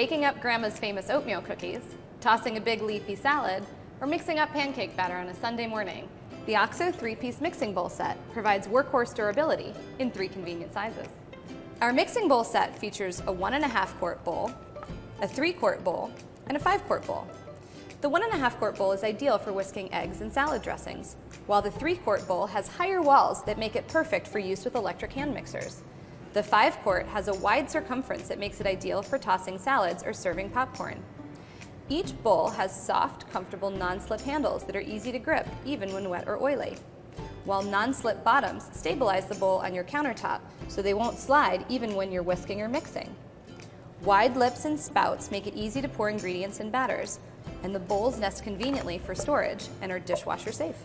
baking up Grandma's famous oatmeal cookies, tossing a big leafy salad, or mixing up pancake batter on a Sunday morning, the OXO 3-piece mixing bowl set provides workhorse durability in 3 convenient sizes. Our mixing bowl set features a 1.5-quart bowl, a 3-quart bowl, and a 5-quart bowl. The 1.5-quart bowl is ideal for whisking eggs and salad dressings, while the 3-quart bowl has higher walls that make it perfect for use with electric hand mixers. The 5-quart has a wide circumference that makes it ideal for tossing salads or serving popcorn. Each bowl has soft, comfortable non-slip handles that are easy to grip, even when wet or oily, while non-slip bottoms stabilize the bowl on your countertop so they won't slide even when you're whisking or mixing. Wide lips and spouts make it easy to pour ingredients and batters, and the bowls nest conveniently for storage and are dishwasher safe.